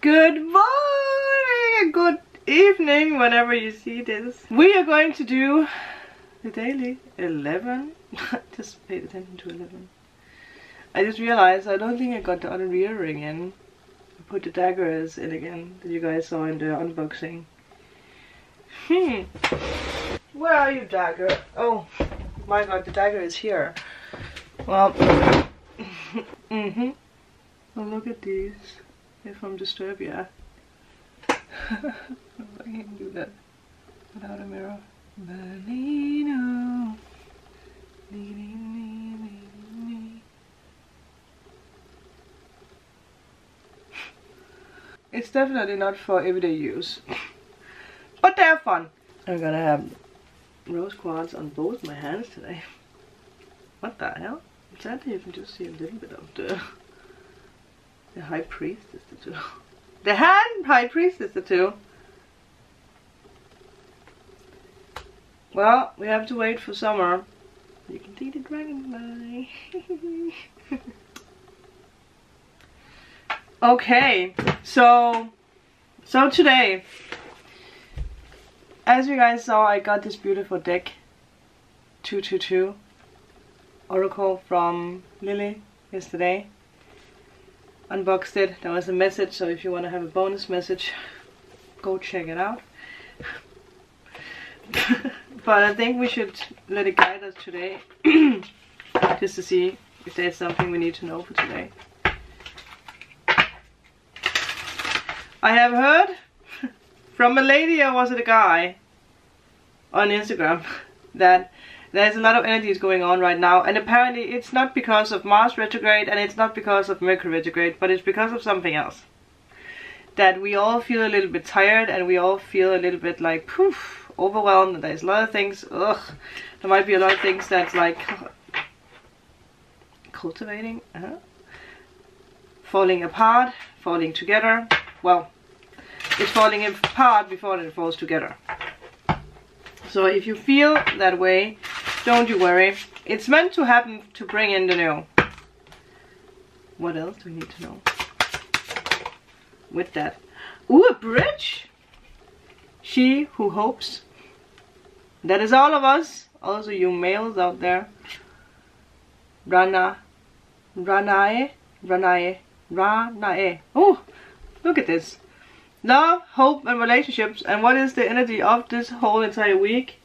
Good morning, good evening, whenever you see this. We are going to do the daily 11. Just paid attention to 11. I just realized I don't think I got the other rear ring in. I put the daggers in again that you guys saw in the unboxing. Where are you, dagger? Oh my god, the dagger is here. Well, well, look at these. If I'm disturbed, yeah. I can do that without a mirror. Baleno. It's definitely not for everyday use, but they are fun. I'm gonna have rose quartz on both my hands today. What the hell? I'm sad to even just see a little bit of the High Priestess tattoo. The High Priestess tattoo. Well, we have to wait for summer. You can see the dragonfly. Okay, so today, as you guys saw, I got this beautiful deck, 222 Oracle from Lily yesterday. Unboxed it. There was a message, so if you want to have a bonus message, go check it out. But I think we should let it guide us today, just to see if there's something we need to know for today. I have heard from a lady, or was it a guy, on Instagram, that there's a lot of energies going on right now, and apparently it's not because of Mars retrograde and it's not because of Mercury retrograde, but it's because of something else. That we all feel a little bit tired and we all feel a little bit like, poof, overwhelmed, and there's a lot of things, there might be a lot of things that's like cultivating, falling apart, falling together. Well, it's falling apart before it falls together. So if you feel that way, don't you worry. It's meant to happen to bring in the new. What else do we need to know with that? Ooh, a bridge! She who hopes. That is all of us. Also you males out there. Rana. Ranae. Ranae. Ranae. Oh, look at this. Love, hope and relationships. And what is the energy of this whole entire week?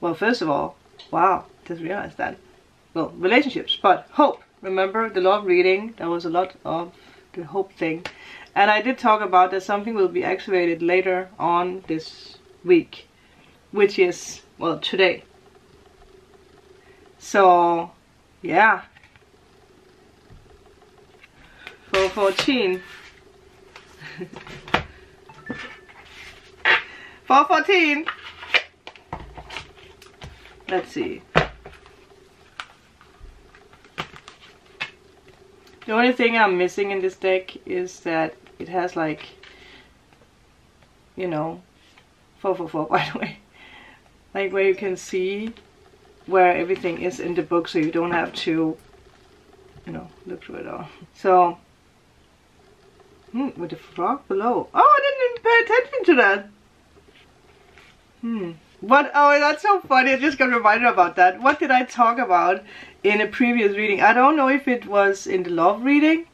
Well, first of all, wow, just realized that. Well, relationships, but hope. Remember the love reading? There was a lot of the hope thing. And I did talk about that something will be activated later on this week, which is, well, today. So, yeah. 414. 414. Let's see. The only thing I'm missing in this deck is that it has, like, you know, 444, by the way. Like, where you can see where everything is in the book, so you don't have to, you know, look through it all. So, with the frog below. Oh, I didn't even pay attention to that. What? Oh, that's so funny. I just got reminded about that. What did I talk about in a previous reading? I don't know if it was in the love reading,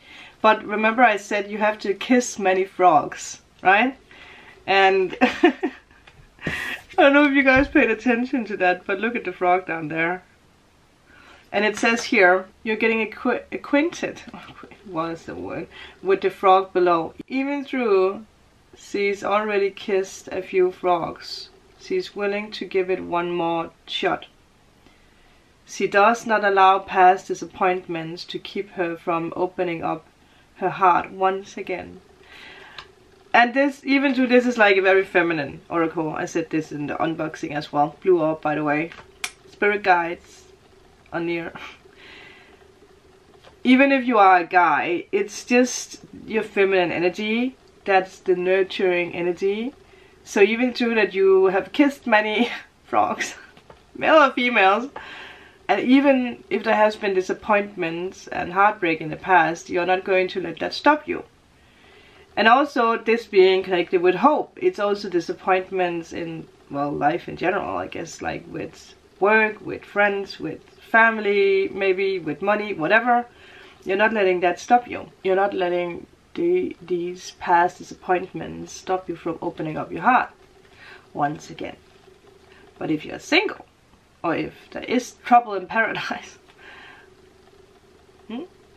but remember I said you have to kiss many frogs, right? And I don't know if you guys paid attention to that, but look at the frog down there. And it says here, you're getting acquainted, what is the word, with the frog below. Even though she's already kissed a few frogs, she's willing to give it one more shot. She does not allow past disappointments to keep her from opening up her heart once again. And this, even though this is like a very feminine oracle, I said this in the unboxing as well. Blew up, by the way. Spirit guides. Even if you are a guy, it's just your feminine energy, that's the nurturing energy. So even though that you have kissed many frogs, male or females, and even if there has been disappointments and heartbreak in the past, you're not going to let that stop you. And also this being connected with hope. It's also disappointments in, well, life in general, I guess, like with work, with friends, with family, maybe with money, whatever. You're not letting that stop you. You're not letting these past disappointments stop you from opening up your heart once again. But if you're single, or if there is trouble in paradise,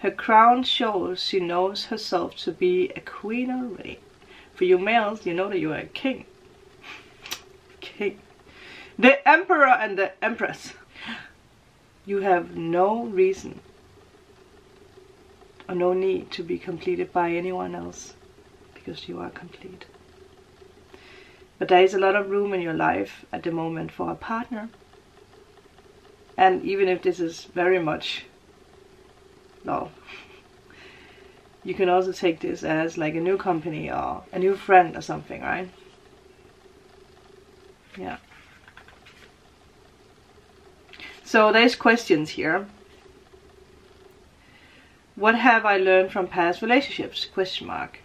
her crown shows she knows herself to be a queen already. For you males, you know that you are a king. King. The emperor and the empress. You have no reason or no need to be completed by anyone else, because you are complete. But there is a lot of room in your life at the moment for a partner. And even if this is very much no, you can also take this as like a new company or a new friend or something, right? Yeah. So there's questions here. What have I learned from past relationships? Question mark.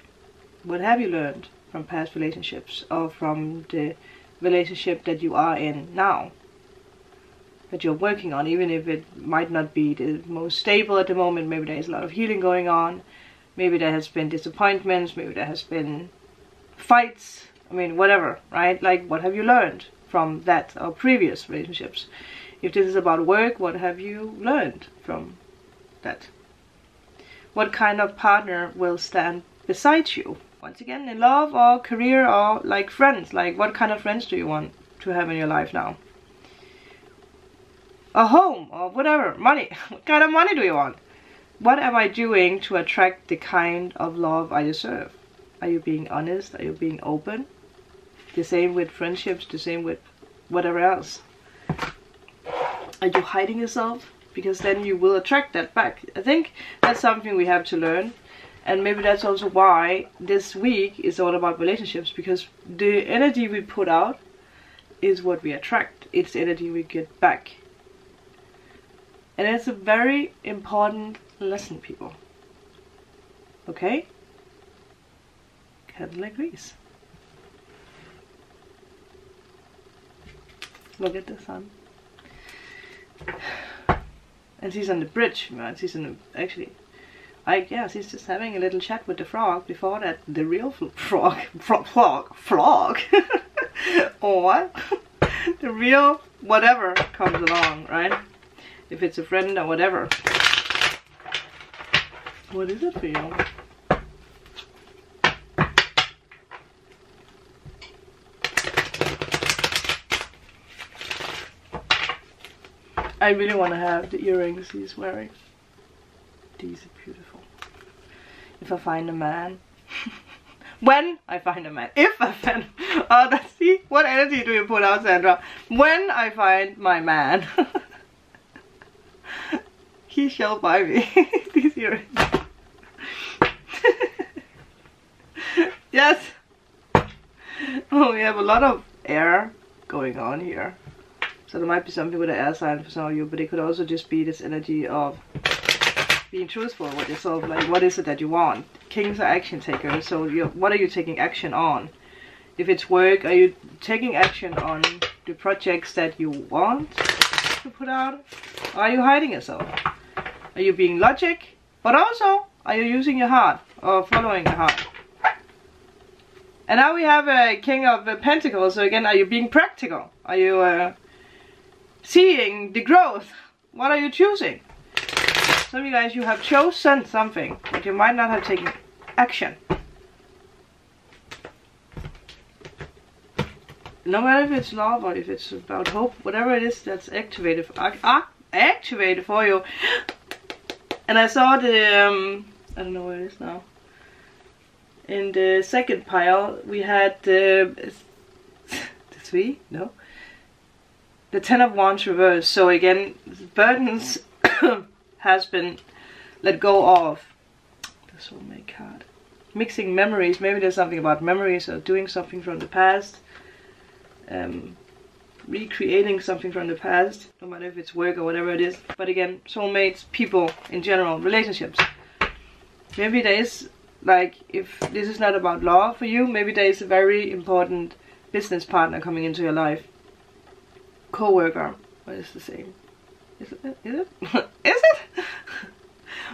What have you learned from past relationships, or from the relationship that you are in now, that you're working on, even if it might not be the most stable at the moment? Maybe there is a lot of healing going on, maybe there has been disappointments, maybe there has been fights, I mean, whatever, right? Like, what have you learned from that or previous relationships? If this is about work, what have you learned from that? What kind of partner will stand beside you? Once again, in love or career or like friends, like what kind of friends do you want to have in your life now? A home or whatever, money. What kind of money do you want? What am I doing to attract the kind of love I deserve? Are you being honest? Are you being open? The same with friendships, the same with whatever else. Are you hiding yourself? Because then you will attract that back. I think that's something we have to learn. And maybe that's also why this week is all about relationships, because the energy we put out is what we attract. It's the energy we get back. And it's a very important lesson, people. Okay? Kind of like this. Look at the sun. And she's on the bridge, right? She's on the, actually, I guess she's just having a little chat with the frog before that, the real frog, or what? The real whatever comes along, right? If it's a friend or whatever. What is it for you? I really want to have the earrings he's wearing. These are beautiful. If I find a man. When I find a man. If I find... Oh, see? What energy do you put out, Sandra? When I find my man. He shall buy me these earrings. Yes! Oh, we have a lot of air going on here. So there might be something with an air sign for some of you, but it could also just be this energy of being truthful with yourself. Like, what is it that you want? Kings are action takers, so you're, what are you taking action on? If it's work, are you taking action on the projects that you want to put out? Or are you hiding yourself? Are you being logic? But also, are you using your heart or following your heart? And now we have a King of Pentacles. So again, are you being practical? Are you seeing the growth? What are you choosing? Some of you guys, you have chosen something, but you might not have taken action. No matter if it's love or if it's about hope, whatever it is that's activated for, activated for you. And I saw the I don't know where it is now. In the second pile we had the three, no, the 10 of Wands reversed. So again, burdens has been let go of. The soulmate card, mixing memories. Maybe there's something about memories or doing something from the past, recreating something from the past, no matter if it's work or whatever it is. But again, soulmates, people in general, relationships. Maybe there is Like, if this is not about love for you, maybe there is a very important business partner coming into your life. Co-worker. What is the same? Is it? Is it? Is it?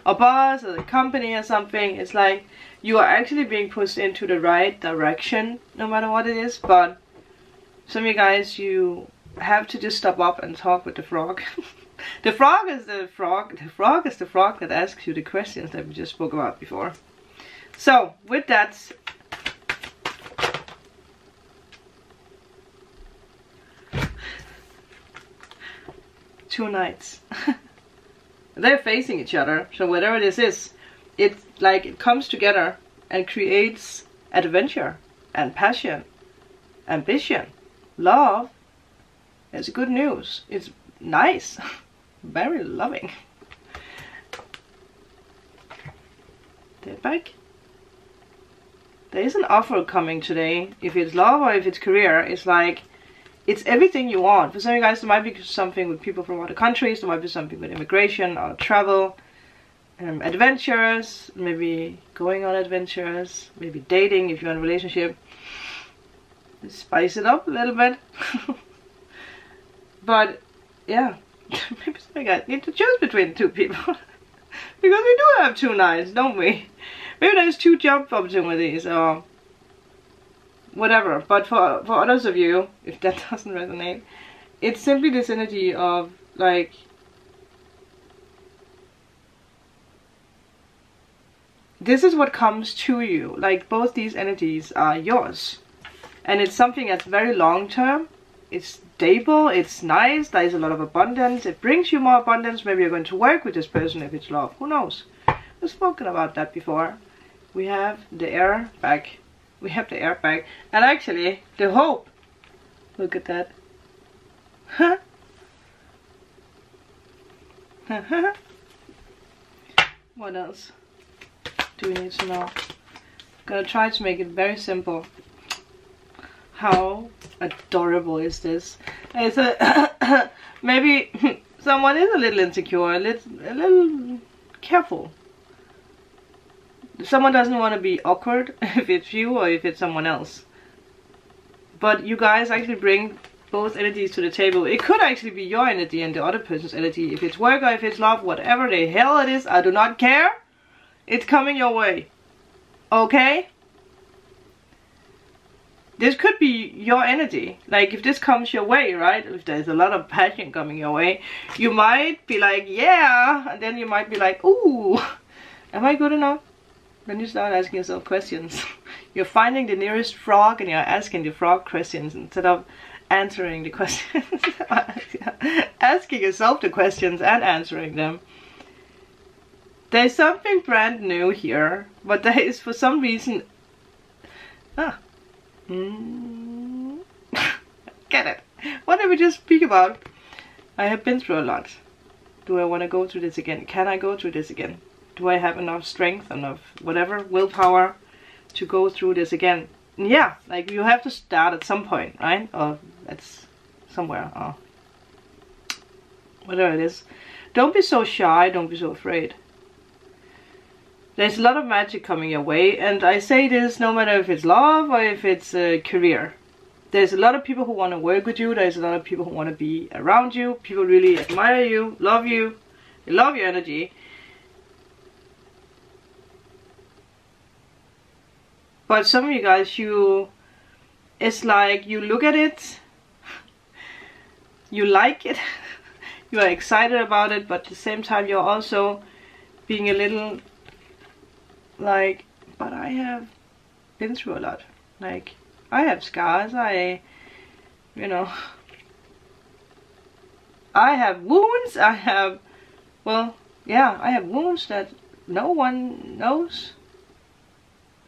A boss or a company or something. It's like you are actually being pushed into the right direction, no matter what it is. But some of you guys, you have to just step up and talk with the frog. The frog is the frog. The frog is the frog that asks you the questions that we just spoke about before. So with that, two knights. They're facing each other, so whatever this is, it's like it comes together and creates adventure and passion, ambition, love. It's good news. It's nice. Very loving. They're back. There is an offer coming today. If it's love or if it's career, it's like it's everything you want. For some of you guys, there might be something with people from other countries. There might be something with immigration or travel. Adventures. Maybe going on adventures. Maybe dating if you're in a relationship. Spice it up a little bit. But, yeah. Maybe some of you guys need to choose between two people. Because we do have two knives, don't we? Maybe there's two job opportunities or whatever, but for others of you, if that doesn't resonate, it's simply this energy of like this is what comes to you. Like both these energies are yours, and it's something that's very long term. It's stable, it's nice, there is a lot of abundance, it brings you more abundance. Maybe you're going to work with this person if it's love, who knows? We've spoken about that before. We have the air back. We have the air back, and actually the hope. Look at that. Huh? What else do we need to know? I'm gonna try to make it very simple. How adorable is this? It's a maybe someone is a little insecure, a little careful. Someone doesn't want to be awkward, if it's you or if it's someone else. But you guys actually bring both energies to the table. It could actually be your energy and the other person's energy. If it's work or if it's love, whatever the hell it is, I do not care. It's coming your way. Okay? This could be your energy. Like, if this comes your way, right? If there's a lot of passion coming your way, you might be like, yeah. And then you might be like, ooh, am I good enough? When you start asking yourself questions, you're finding the nearest frog and you're asking the frog questions instead of answering the questions. Asking yourself the questions and answering them. There's something brand new here, but there is for some reason... Ah. Mm. Get it. What did we just speak about? I have been through a lot. Do I want to go through this again? Can I go through this again? Do I have enough strength, enough whatever, willpower to go through this again? Yeah, like you have to start at some point, right? Or it's somewhere, or whatever it is. Don't be so shy, don't be so afraid. There's a lot of magic coming your way, and I say this no matter if it's love or if it's a career. There's a lot of people who want to work with you, there's a lot of people who want to be around you, people really admire you, they love your energy. But some of you guys, it's like you look at it, you like it, you are excited about it, but at the same time you're also being a little like, but I have been through a lot. Like, I have scars, I have wounds, I have wounds that no one knows.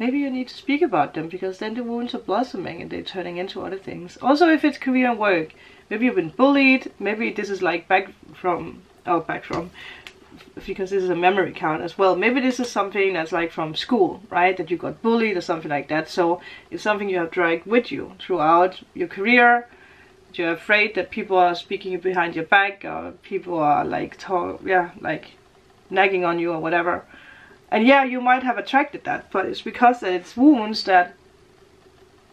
Maybe you need to speak about them, because then the wounds are blossoming and they're turning into other things. Also, if it's career and work, maybe you've been bullied, maybe this is like because this is a memory count as well. Maybe this is something that's like from school, right? That you got bullied or something like that. So it's something you have dragged with you throughout your career. You're afraid that people are speaking behind your back, or people are like nagging on you or whatever. And yeah, you might have attracted that, but it's because it's wounds that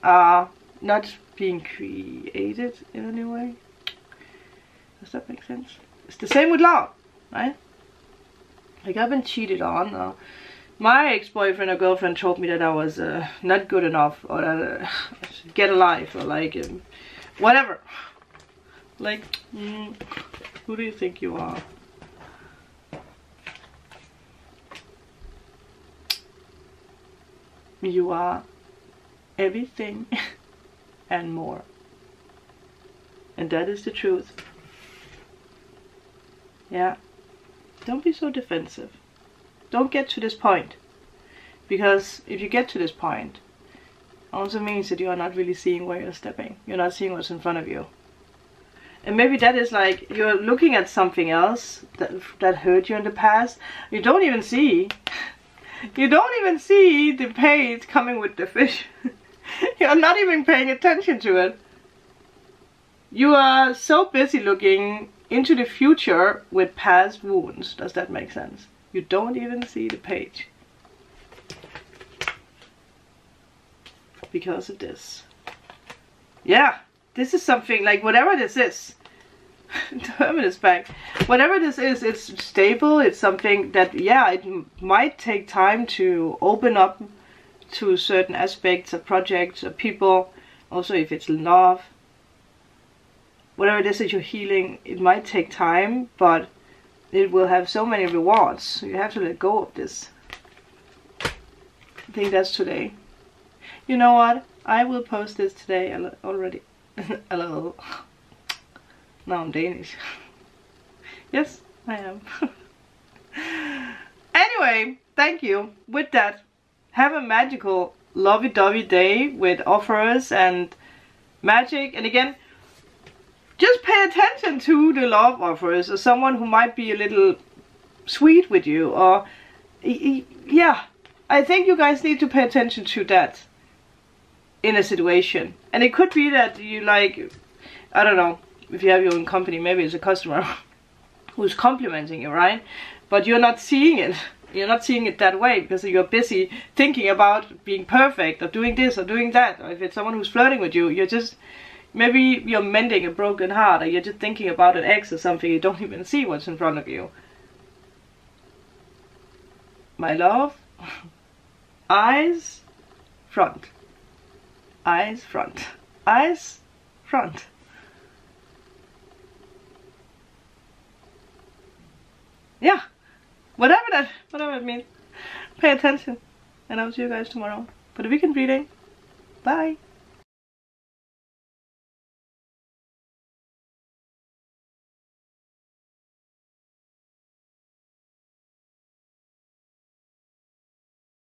are not being created in a new way. Does that make sense? It's the same with love, right? Like, I've been cheated on. My ex-boyfriend or girlfriend told me that I was not good enough, or that I should get a life, or like, whatever. Like, who do you think you are? You are everything and more. And that is the truth. Yeah. Don't be so defensive. Don't get to this point. Because if you get to this point, it also means that you are not really seeing where you're stepping. You're not seeing what's in front of you. And maybe that is like, you're looking at something else that hurt you in the past. You don't even see. You don't even see the bait coming with the fish. You're not even paying attention to it. You are so busy looking into the future with past wounds. Does that make sense? You don't even see the page. Because of this. Yeah, this is something like, whatever this is. Hermit is back. Whatever this is, it's stable. It's something that, yeah, it might take time to open up to certain aspects of projects or people. Also, if it's love, whatever it is that you're healing, it might take time, but it will have so many rewards. So you have to let go of this. I think that's today. You know what? I will post this today already. Hello. Now I'm Danish. Yes, I am. Anyway, thank you. With that, have a magical lovey-dovey day with offers and magic. And again, just pay attention to the love offers, or someone who might be a little sweet with you, or yeah, I think you guys need to pay attention to that in a situation. And it could be that you, like, I don't know, if you have your own company, maybe it's a customer who's complimenting you, right? But you're not seeing it. You're not seeing it that way because you're busy thinking about being perfect or doing this or doing that. Or if it's someone who's flirting with you, you're just, maybe you're mending a broken heart, or you're just thinking about an ex or something. You don't even see what's in front of you. My love, eyes front. Eyes front. Eyes front. Yeah, whatever it means, pay attention, and I'll see you guys tomorrow for the weekend reading. Bye.